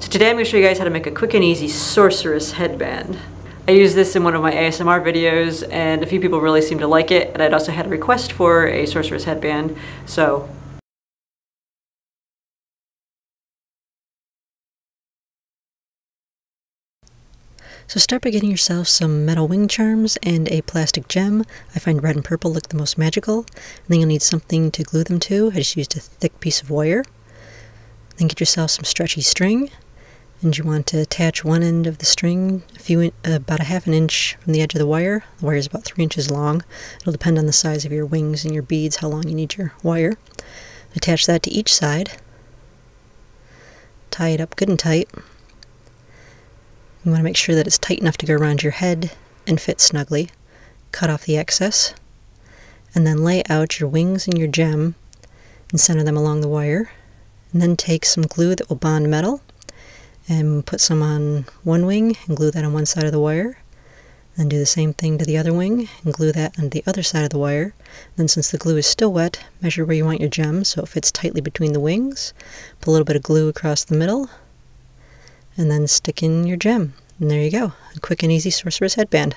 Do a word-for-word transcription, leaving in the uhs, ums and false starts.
So today I'm going to show you guys how to make a quick and easy sorceress headband. I used this in one of my A S M R videos and a few people really seemed to like it, and I'd also had a request for a sorceress headband, so So start by getting yourself some metal wing charms and a plastic gem. I find red and purple look the most magical. And then you'll need something to glue them to. I just used a thick piece of wire. Then get yourself some stretchy string. And you want to attach one end of the string a few in, about a half an inch from the edge of the wire. The wire is about three inches long. It'll depend on the size of your wings and your beads, how long you need your wire. Attach that to each side. Tie it up good and tight. You want to make sure that it's tight enough to go around your head and fit snugly. Cut off the excess, and then lay out your wings and your gem and center them along the wire. And then take some glue that will bond metal and put some on one wing and glue that on one side of the wire. Then do the same thing to the other wing and glue that on the other side of the wire. And then, since the glue is still wet, measure where you want your gem so it fits tightly between the wings. Put a little bit of glue across the middle. And then stick in your gem. And there you go, a quick and easy sorceress headband.